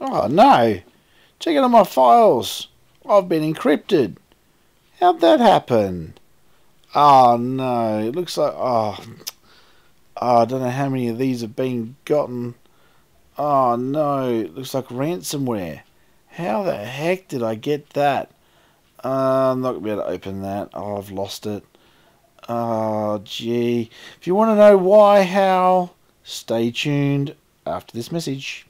Oh no! Check out my files! I've been encrypted! How'd that happen? Oh no, it looks like... Oh, I don't know how many of these have been gotten. Oh no, it looks like ransomware. How the heck did I get that? I'm not going to be able to open that. Oh, I've lost it. Oh gee. If you want to know why, how, stay tuned after this message.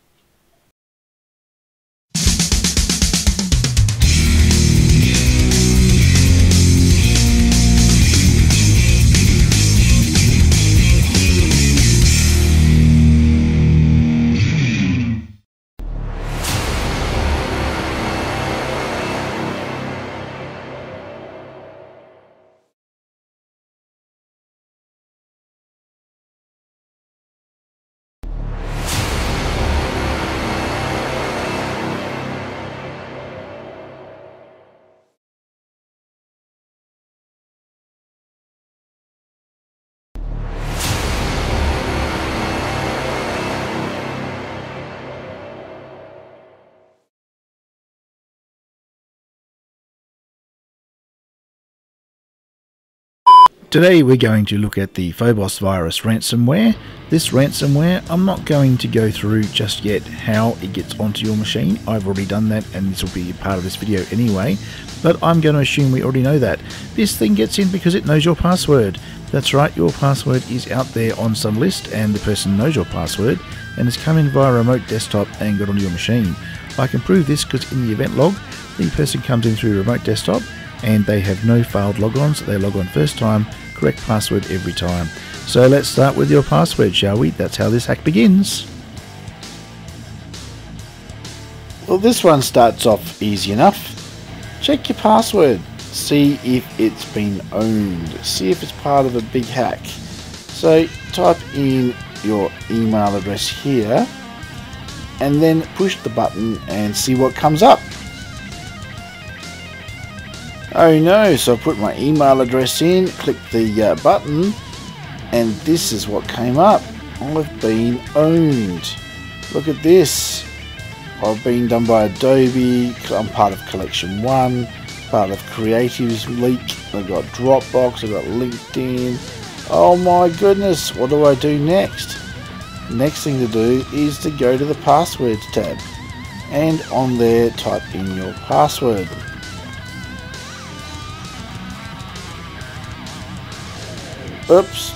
Today we're going to look at the Phobos virus ransomware. This ransomware, I'm not going to go through just yet how it gets onto your machine. I've already done that and this will be part of this video anyway, but I'm going to assume we already know that. This thing gets in because it knows your password. That's right, your password is out there on some list and the person knows your password and has come in via a remote desktop and got onto your machine. I can prove this because in the event log, the person comes in through remote desktop and they have no failed logons. They log on first time, correct password every time. So let's start with your password, shall we? That's how this hack begins. Well, this one starts off easy enough. Check your password. See if it's been owned. See if it's part of a big hack. So type in your email address here and then push the button and see what comes up. Oh no, so I put my email address in, click the button, and this is what came up. I've been owned. Look at this. I've been done by Adobe, I'm part of Collection One, part of Creatives Leap, I've got Dropbox, I've got LinkedIn. Oh my goodness, what do I do next? Next thing to do is to go to the Passwords tab, and on there type in your password. Oops.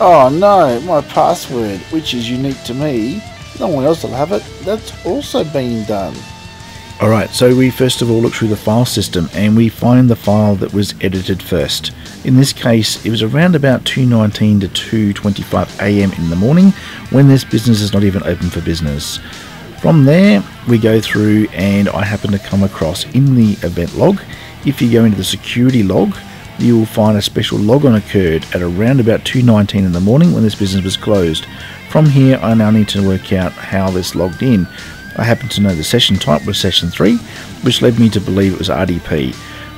Oh no, my password, which is unique to me, no one else will have it, that's also been done. Alright, so we first of all look through the file system and we find the file that was edited first. In this case, it was around about 2:19 to 2:25 AM in the morning when this business is not even open for business. From there, we go through and I happen to come across in the event log, if you go into the security log, you will find a special logon occurred at around about 2:19 in the morning when this business was closed. From here, I now need to work out how this logged in. I happen to know the session type was session 3, which led me to believe it was RDP.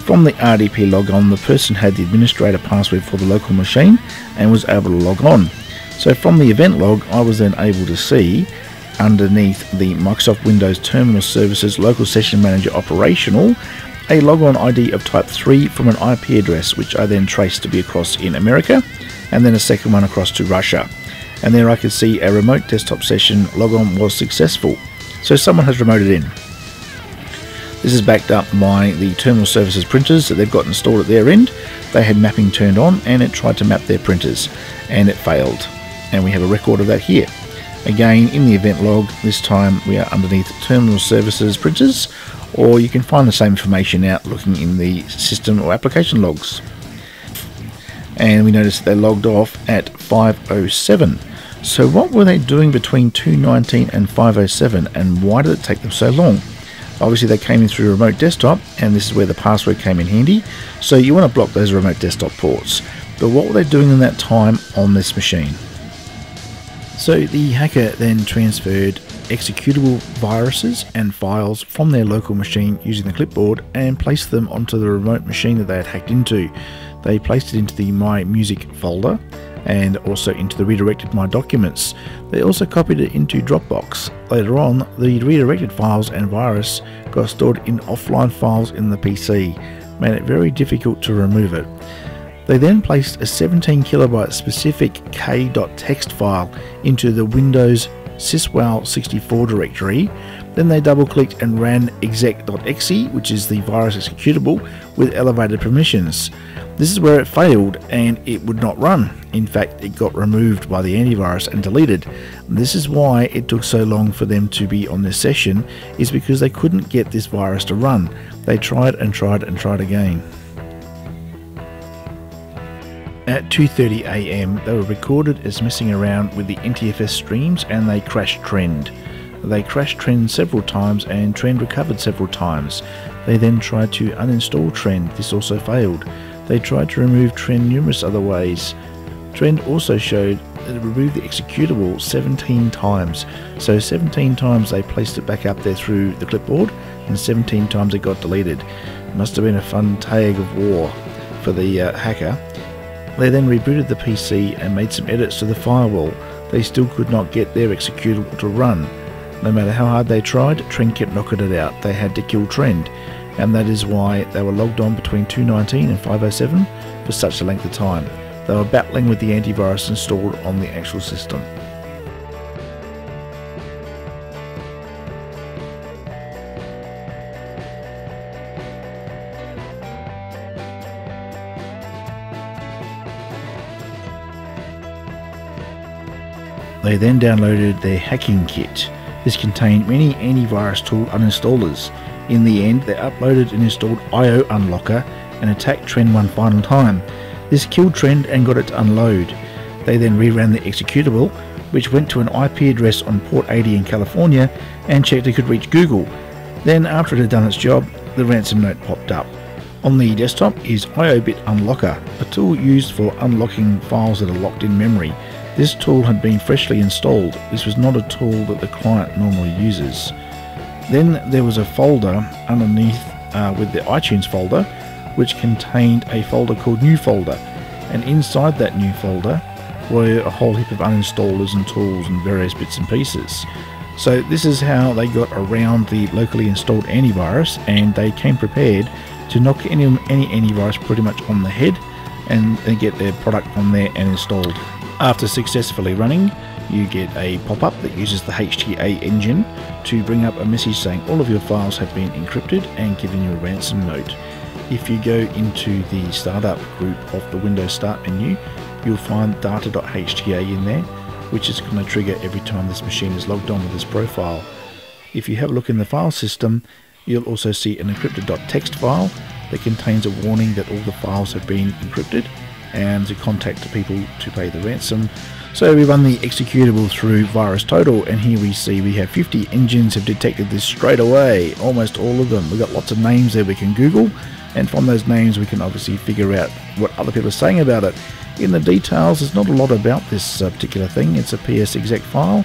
From the RDP logon, the person had the administrator password for the local machine and was able to log on. So from the event log, I was then able to see underneath the Microsoft Windows Terminal Services Local Session Manager Operational, a logon ID of type 3 from an IP address, which I then traced to be across in America, and then a second one across to Russia. And there I could see a remote desktop session logon was successful. So someone has remoted in. This is backed up by the Terminal Services printers that they've got installed at their end. They had mapping turned on and it tried to map their printers and it failed. And we have a record of that here. Again, in the event log, this time we are underneath Terminal Services Printers, or you can find the same information out looking in the system or application logs. And we notice that they logged off at 5:07. So what were they doing between 2:19 and 5:07, and why did it take them so long? Obviously they came in through remote desktop, and this is where the password came in handy, so you want to block those remote desktop ports. But what were they doing in that time on this machine? So the hacker then transferred executable viruses and files from their local machine using the clipboard and placed them onto the remote machine that they had hacked into. They placed it into the My Music folder and also into the redirected My Documents. They also copied it into Dropbox. Later on, the redirected files and virus got stored in offline files in the PC, made it very difficult to remove it. They then placed a 17 KB specific k.txt file into the Windows syswow64 directory. Then they double-clicked and ran exec.exe, which is the virus executable, with elevated permissions. This is where it failed and it would not run. In fact, it got removed by the antivirus and deleted. This is why it took so long for them to be on this session, is because they couldn't get this virus to run. They tried and tried and tried again. At 2:30 AM, they were recorded as messing around with the NTFS streams and they crashed Trend. They crashed Trend several times and Trend recovered several times. They then tried to uninstall Trend. This also failed. They tried to remove Trend numerous other ways. Trend also showed that it removed the executable 17 times. So 17 times they placed it back up there through the clipboard and 17 times it got deleted. It must have been a fun tag of war for the hacker. They then rebooted the PC and made some edits to the firewall. They still could not get their executable to run. No matter how hard they tried, Trend kept knocking it out. They had to kill Trend, and that is why they were logged on between 2:19 and 5:07 for such a length of time. They were battling with the antivirus installed on the actual system. They then downloaded their hacking kit. This contained many antivirus tool uninstallers. In the end, they uploaded and installed IOBit Unlocker and attacked Trend one final time. This killed Trend and got it to unload. They then reran the executable, which went to an IP address on port 80 in California and checked it could reach Google. Then after it had done its job, the ransom note popped up. On the desktop is IOBit Unlocker, a tool used for unlocking files that are locked in memory. This tool had been freshly installed. This was not a tool that the client normally uses. Then there was a folder underneath with the iTunes folder, which contained a folder called New Folder, and inside that new folder were a whole heap of uninstallers and tools and various bits and pieces. So this is how they got around the locally installed antivirus, and they came prepared to knock any antivirus pretty much on the head and get their product on there and installed. After successfully running, you get a pop-up that uses the HTA engine to bring up a message saying all of your files have been encrypted and giving you a ransom note. If you go into the startup group of the Windows Start menu, you'll find data.hta in there, which is going to trigger every time this machine is logged on with this profile. If you have a look in the file system, you'll also see an encrypted.txt file that contains a warning that all the files have been encrypted and to contact the people to pay the ransom. So we run the executable through VirusTotal, and here we see we have 50 engines have detected this straight away, almost all of them. We've got lots of names there we can Google, and from those names we can obviously figure out what other people are saying about it. In the details, there's not a lot about this particular thing. It's a PSExec file.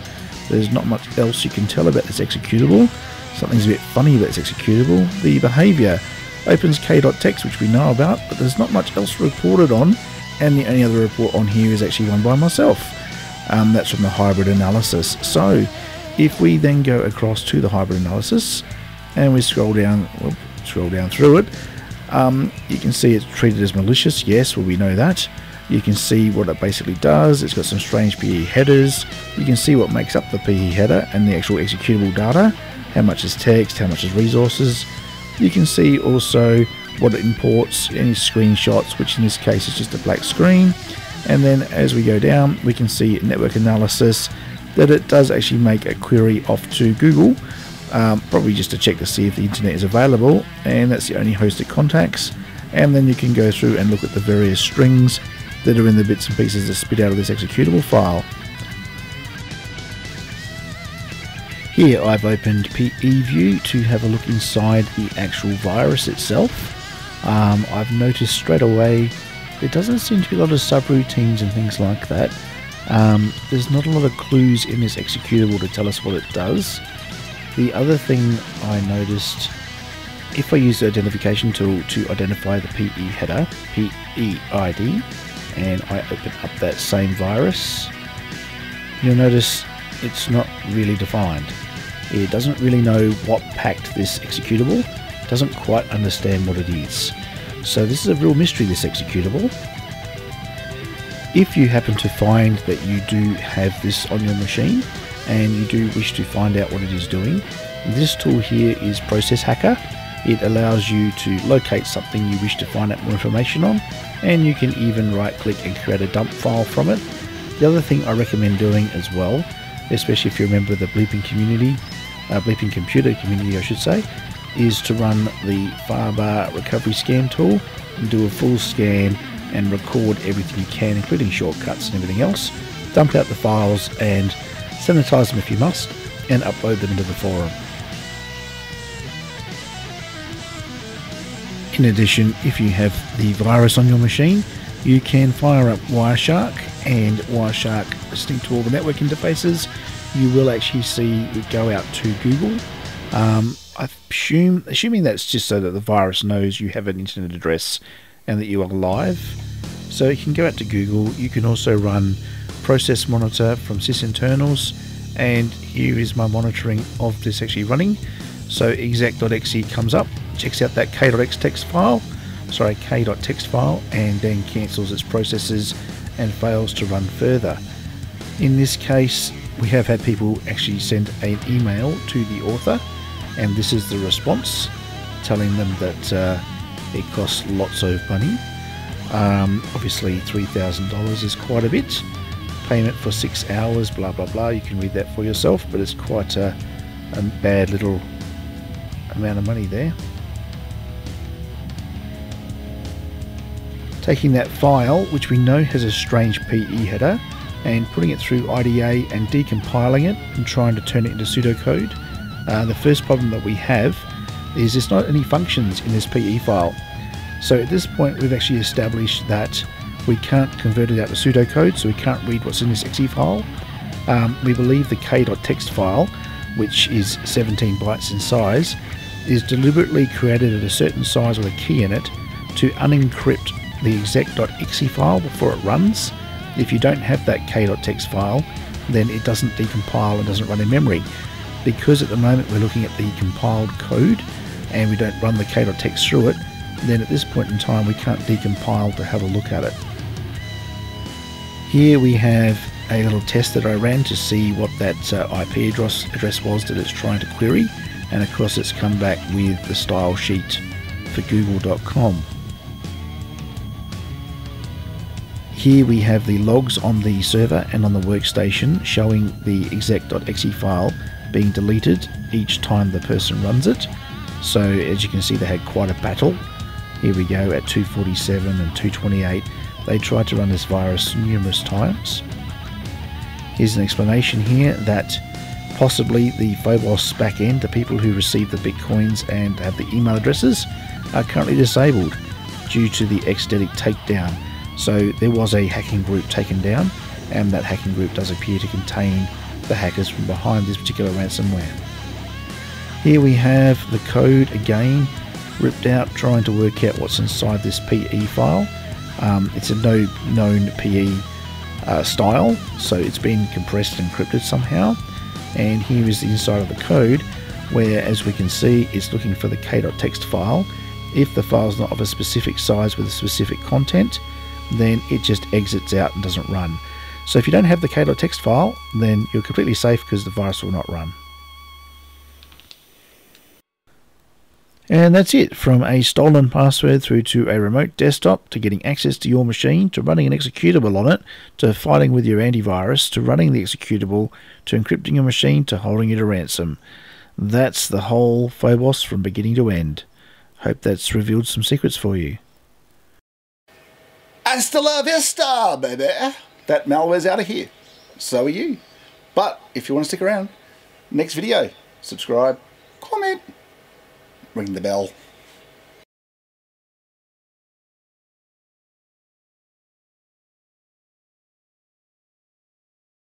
There's not much else you can tell about this executable. Something's a bit funny about this executable. The behaviour opens k.txt, which we know about, but there's not much else reported on. And the only other report on here is actually one by myself. That's from the hybrid analysis. So if we then go across to the hybrid analysis and we scroll down through it, you can see it's treated as malicious. Yes, well, we know that. You can see what it basically does. It's got some strange PE headers. You can see what makes up the PE header and the actual executable data, how much is text, how much is resources. You can see also what it imports, any screenshots, which in this case is just a black screen. And then as we go down, we can see network analysis, that it does actually make a query off to Google, probably just to check to see if the internet is available, and that's the only host it contacts. And then you can go through and look at the various strings that are in the bits and pieces that spit out of this executable file. Here I've opened PEview to have a look inside the actual virus itself. I've noticed straight away there doesn't seem to be a lot of subroutines and things like that. There's not a lot of clues in this executable to tell us what it does. The other thing I noticed, if I use the identification tool to identify the PE header, PE ID, and I open up that same virus, you'll notice it's not really defined. It doesn't really know what packed this executable, doesn't quite understand what it is. So this is a real mystery, this executable. If you happen to find that you do have this on your machine and you do wish to find out what it is doing, this tool here is Process Hacker. It allows you to locate something you wish to find out more information on, and you can even right click and create a dump file from it. The other thing I recommend doing as well, especially if you remember the Bleeping Computer community I should say, is to run the FireBar recovery scan tool and do a full scan and record everything you can, including shortcuts and everything else, dump out the files and sanitize them if you must, and upload them into the forum. In addition, if you have the virus on your machine, you can fire up Wireshark, and Wireshark linked to all the network interfaces. You will actually see it go out to Google. Assuming that's just so that the virus knows you have an internet address and that you are live. So you can go out to Google. You can also run Process Monitor from sysinternals, and here is my monitoring of this actually running. So exec.exe comes up, checks out that k.text file, and then cancels its processes and fails to run further. In this case, we have had people actually send an email to the author, and this is the response telling them that it costs lots of money. Obviously $3,000 is quite a bit. Payment for 6 hours, blah blah blah. You can read that for yourself, but it's quite a bad little amount of money there. Taking that file, which we know has a strange PE header, and putting it through IDA and decompiling it and trying to turn it into pseudocode. The first problem that we have is there's not any functions in this PE file. So at this point we've actually established that we can't convert it out to pseudocode, so we can't read what's in this exe file. We believe the k.text file, which is 17 bytes in size, is deliberately created at a certain size with a key in it to unencrypt the exec.exe file before it runs. If you don't have that k.text file, then it doesn't decompile and doesn't run in memory. Because at the moment we're looking at the compiled code and we don't run the k.text through it, then at this point in time we can't decompile to have a look at it. Here we have a little test that I ran to see what that IP address was that it's trying to query, and of course it's come back with the style sheet for google.com. Here we have the logs on the server and on the workstation showing the exec.exe file being deleted each time the person runs it. So as you can see, they had quite a battle. Here we go at 247 and 228. They tried to run this virus numerous times. Here's an explanation here that possibly the Phobos backend, the people who receive the bitcoins and have the email addresses, are currently disabled due to the Xdetic takedown. So there was a hacking group taken down, and that hacking group does appear to contain the hackers from behind this particular ransomware. Here we have the code again ripped out, trying to work out what's inside this PE file. It's a no known PE style, so it's been compressed and encrypted somehow. And here is the inside of the code, where as we can see it's looking for the k.text file. If the file is not of a specific size with a specific content, then it just exits out and doesn't run. So if you don't have the k.text file, then you're completely safe because the virus will not run. And that's it, from a stolen password through to a remote desktop, to getting access to your machine, to running an executable on it, to fighting with your antivirus, to running the executable, to encrypting your machine, to holding you to ransom. That's the whole Phobos from beginning to end. Hope that's revealed some secrets for you. Hasta la vista, baby. That malware's out of here. So are you. But if you want to stick around, next video, subscribe, comment, ring the bell.